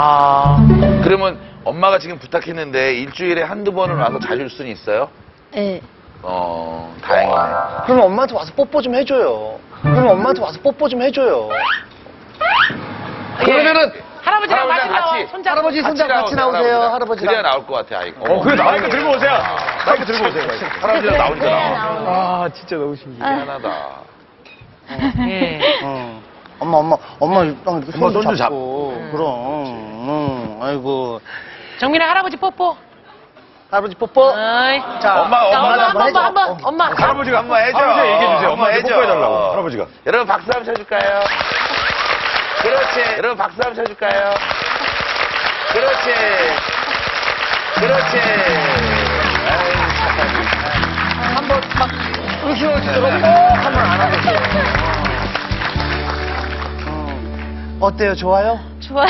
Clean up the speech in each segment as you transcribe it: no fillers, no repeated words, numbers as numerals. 아. 그러면 엄마가 지금 부탁했는데 일주일에 한두 번은 와서 자줄 수는 있어요? 네. 어, 다행이네. 그러면 엄마한테 와서 뽀뽀 좀 해줘요. 그러면 엄마한테 와서 뽀뽀 좀 해줘요. 예. 그러면은 할아버지랑 같이, 손잡고. 할아버지 손잡고 같이 나오세요. 할아버지랑. 그래야 나올 것 같아, 아이가. 어, 그래, 마이크 들고 오세요. 마이크 들고 오세요. 할아버지랑 나오잖아. 아, 진짜 너무 신기해. 미안하다. 예. 엄마 육방 이렇게 손도 잡고. 그럼. 아이고. 정민아, 할아버지 뽀뽀. 할아버지 뽀뽀. 어이. 자, 엄마. 할아버지가 한번 해줘. 할아버지가 얘기해주세요. 엄마한테 뽀뽀해달라고. 할아버지가. 여러분 박수 한번 쳐줄까요? 그렇지. 여러분 박수 한번 쳐줄까요? 그렇지. 그렇지. 한번 막 으쌰으쌰 한번 안 하겠어요. 어때요? 좋아요? 좋아요.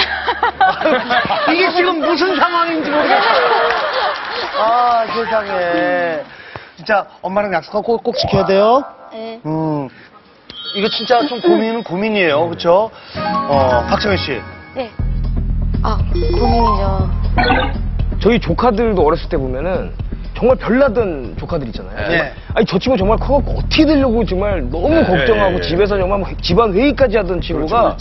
이게 지금 무슨 상황인지 모르겠어요. 아, 세상에. 진짜 엄마랑 약속하고 꼭 지켜야 돼요. 네. 이거 진짜 좀 고민은 고민이에요. 그쵸? 박정현 씨. 네. 아, 고민이죠. 저희 조카들도 어렸을 때 보면은 정말 별나던 조카들 있잖아요. 네. 아니, 저 친구 정말 커갖고 어떻게 되려고 정말 너무 걱정하고 집에서 정말 뭐 집안 회의까지 하던 친구가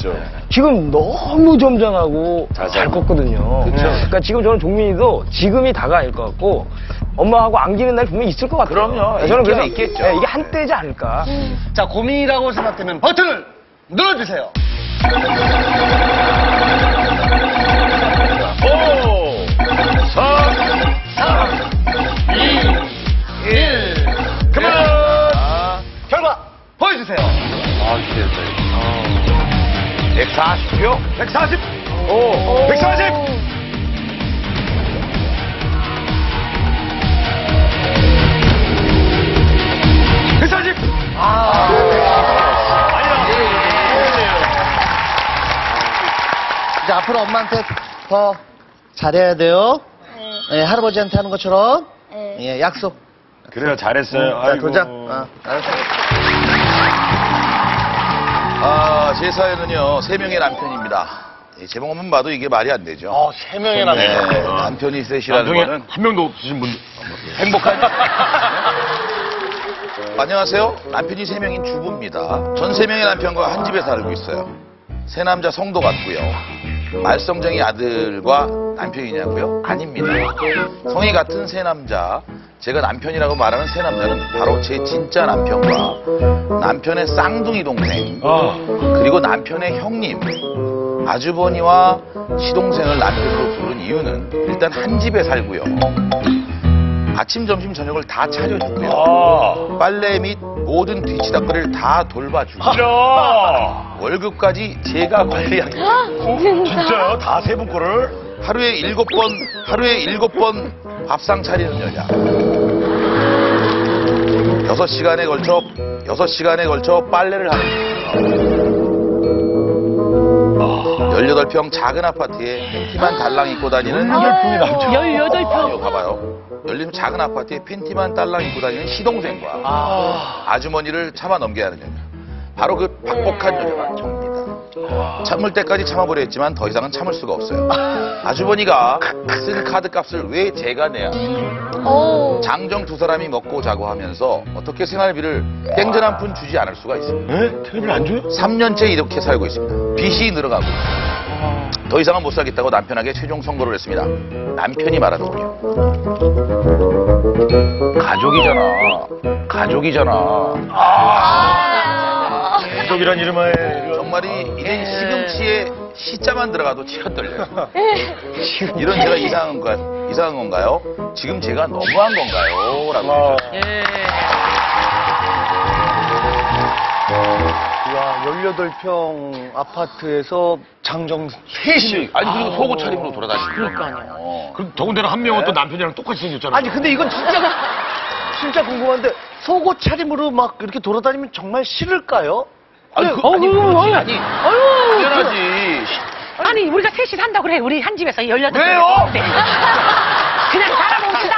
지금 너무 점잖하고 잘 컸거든요. 그러니까 지금 저는 종민이도 지금이 다가 아닐 것 같고 엄마하고 안기는 날 분명히 있을 것 같아요. 그럼요. 저는 그래서 있겠죠. 네, 이게 한때지 않을까. 자, 고민이라고 생각되면 버튼을 눌러주세요. 보여주세요. 아, 기대돼. 140표? 140! 오! 140! 오. 140! 아! 이제 앞으로 엄마한테 더 잘해야 돼요. 네. 예, 할아버지한테 하는 것처럼. 네. 예, 약속. 그래요, 잘했어요. 자, 도장. 알았어요. 아, 제 사연은요, 3명의 남편입니다. 제목만 봐도 이게 말이 안 되죠. 아, 3명의 남편. 네, 남편이 셋이라는 거는. 한 명도 없으신 분. 행복한. 안녕하세요. 남편이 3명인 주부입니다. 전 3명의 남편과 한 집에 살고 있어요. 새 남자 성도 같고요. 말썽쟁이 아들과 남편이냐고요? 아닙니다. 성이 같은 새 남자. 제가 남편이라고 말하는 새 남자는 바로 제 진짜 남편과 남편의 쌍둥이 동생, 그리고 남편의 형님, 아주버니와 시동생을 남편으로 부른 이유는 일단 한 집에 살고요. 아침, 점심, 저녁을 다 차려주고요. 빨래 및 모든 뒤치다거리를 다 돌봐주고. 월급까지 제가 관리하고. 진짜요? 다 세 분 거를? 하루에 일곱 번 밥상 차리는 여자. 6시간에 걸쳐 빨래를 하는. 18평 작은 아파트에 팬티만 달랑 입고 다니는. 18평. 봐봐요. 열린 작은 아파트에 팬티만 달랑 입고 다니는 시동생과 아주머니를 참아 넘겨야 하는 여자. 바로 그 박복한 여자가 저입니다. 참을 때까지 참아보려 했지만 더 이상은 참을 수가 없어요. 아주머니가 쓴 카드 값을 왜 제가 내야 하죠? 장정 두 사람이 먹고 자고 하면서 어떻게 생활비를 땡전 한 푼 주지 않을 수가 있습니다. 네? 생활비를 안 줘요? 3년째 이렇게 살고 있습니다. 빚이 늘어가고 더 이상은 못 살겠다고 남편에게 최종 선고를 했습니다. 남편이 말하더군요. 가족이잖아. 가족이란 이름하에 정말이 이게 시금치에 시자만 들어가도 치가 떨려요. 이런 제가 이상한 건가요? 지금 제가 너무한 건가요? 라고. 야, 18평 아파트에서 장정 셋이. 아니, 그리고 속옷 차림으로 돌아다니는. 그러니까요. 그럼 더군다나 한 명은 또 남편이랑 똑같이 생겼잖아요. 아니, 근데 이건 진짜 궁금한데 속옷 차림으로 막 이렇게 돌아다니면 정말 싫을까요? 아니, 아니, 우리가 셋이 산다고 그래. 우리 한 집에서 18평. 왜요? 그냥 살아봅시다.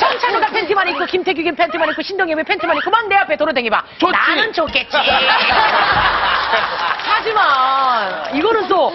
정찬우가 팬티만 입고 김태균 팬티만 입고 신동엽이 팬티만 입고 막 내 앞에 돌아다니봐. 나는 좋겠지. 하지만 이거는 또